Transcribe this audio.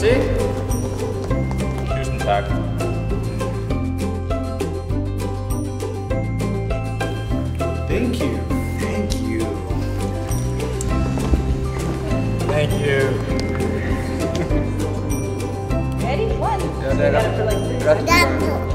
see? Houston tackle. Thank you. Thank you. Thank you. Ready? What? Yeah,